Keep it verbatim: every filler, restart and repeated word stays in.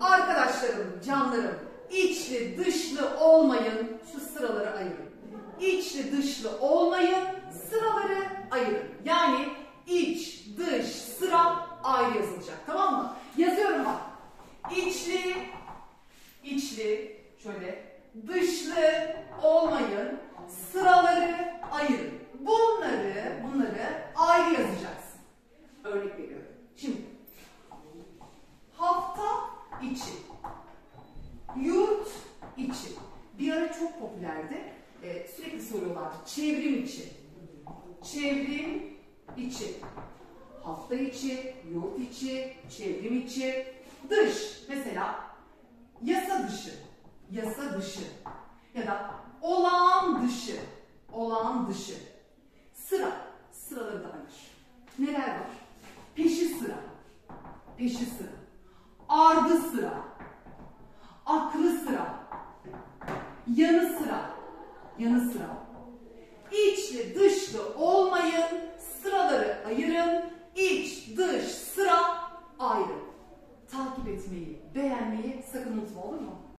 Arkadaşlarım, canlarım, içli dışlı olmayın, şu sıraları ayırın. İçli dışlı olmayın, sıraları ayırın. Yani iç, dış, sıra ayrı yazılacak, tamam mı? Yazıyorum bak. İçli, içli, şöyle dışlı olmayın, sıraları ayırın. Bunları, bunları ayrı yazacağız. Örnek veriyorum. Şimdi hafta içi, yurt içi. Bir ara çok popülerdi. Ee, sürekli soruyorlardı. Çevrim içi. Çevrim içi. Hafta içi, yurt içi, çevrim içi. Dış. Mesela yasa dışı. Yasa dışı. Ya da olağan dışı. Olağan dışı. Sıra. Sıraları da ayır. Neler var? Peşi sıra. Peşi sıra. Ardı sıra. Aklı sıra. Yanı sıra. Yanı sıra. İçli dışlı o